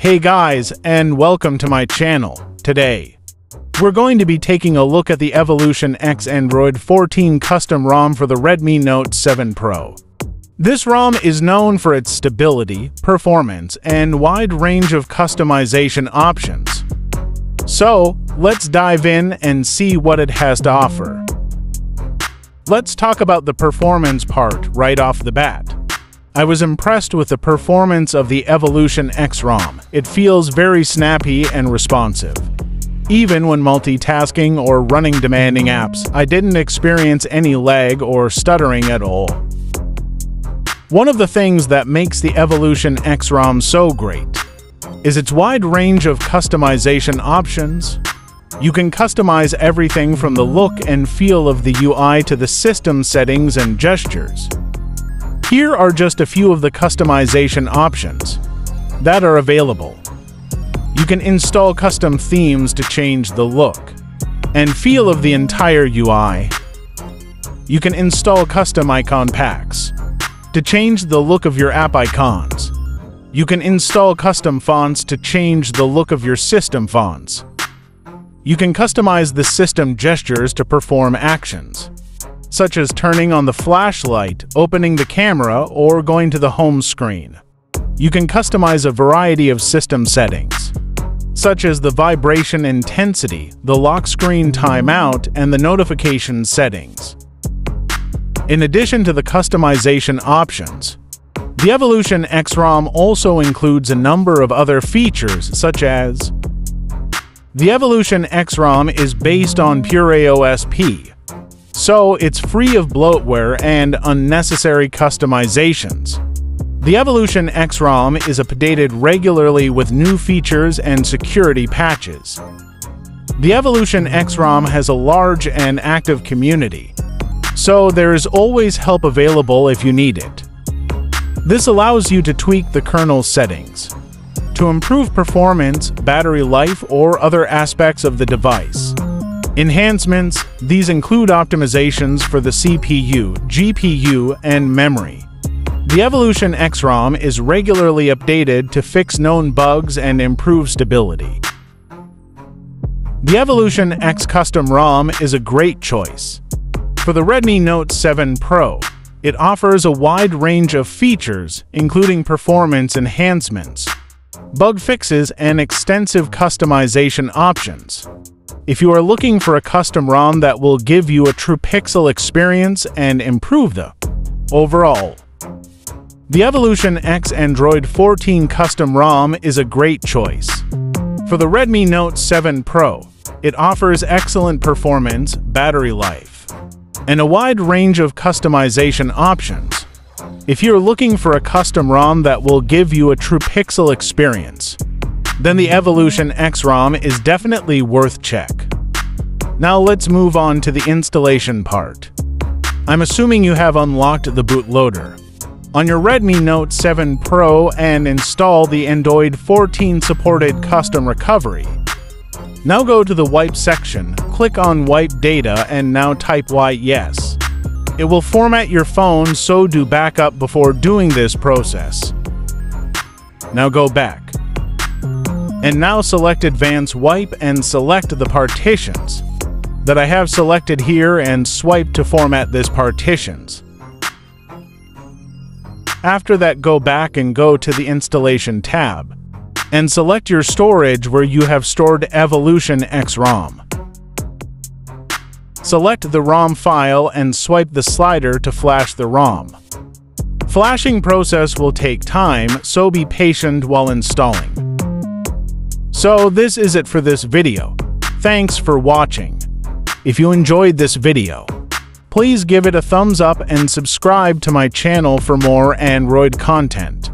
Hey guys, and welcome to my channel. Today, we're going to be taking a look at the Evolution X Android 14 custom ROM for the Redmi Note 7 Pro. This ROM is known for its stability, performance, and wide range of customization options. So, let's dive in and see what it has to offer. Let's talk about the performance part right off the bat. I was impressed with the performance of the Evolution X ROM. It feels very snappy and responsive. Even when multitasking or running demanding apps, I didn't experience any lag or stuttering at all. One of the things that makes the Evolution X ROM so great is its wide range of customization options. You can customize everything from the look and feel of the UI to the system settings and gestures. Here are just a few of the customization options that are available. You can install custom themes to change the look and feel of the entire UI. You can install custom icon packs to change the look of your app icons. You can install custom fonts to change the look of your system fonts. You can customize the system gestures to perform actions, such as turning on the flashlight, opening the camera, or going to the home screen. You can customize a variety of system settings, such as the vibration intensity, the lock screen timeout, and the notification settings. In addition to the customization options, the Evolution X ROM also includes a number of other features, such as the Evolution X ROM is based on pure AOSP, so it's free of bloatware and unnecessary customizations. The Evolution X ROM is updated regularly with new features and security patches. The Evolution X ROM has a large and active community, so there is always help available if you need it. This allows you to tweak the kernel settings to improve performance, battery life, or other aspects of the device. Enhancements, these include optimizations for the CPU, GPU, and memory. The Evolution X ROM is regularly updated to fix known bugs and improve stability. The Evolution X Custom ROM is a great choice for the Redmi Note 7 Pro. It offers a wide range of features, including performance enhancements, bug fixes, and extensive customization options. If you are looking for a custom ROM that will give you a true pixel experience and improve the overall, the Evolution X Android 14 Custom ROM is a great choice. For the Redmi Note 7 Pro, it offers excellent performance, battery life, and a wide range of customization options. If you're looking for a custom ROM that will give you a true pixel experience, then the Evolution X ROM is definitely worth check. Now let's move on to the installation part. I'm assuming you have unlocked the bootloader on your Redmi Note 7 Pro and install the Android 14 supported custom recovery. Now go to the wipe section, click on wipe data, and now type yes. It will format your phone, so do backup before doing this process. Now go back. And now select Advanced Wipe and select the partitions that I have selected here and swipe to format this partitions. After that, go back and go to the Installation tab and select your storage where you have stored Evolution X ROM. Select the ROM file and swipe the slider to flash the ROM. Flashing process will take time, so be patient while installing. So this is it for this video. Thanks for watching. If you enjoyed this video, please give it a thumbs up and subscribe to my channel for more Android content.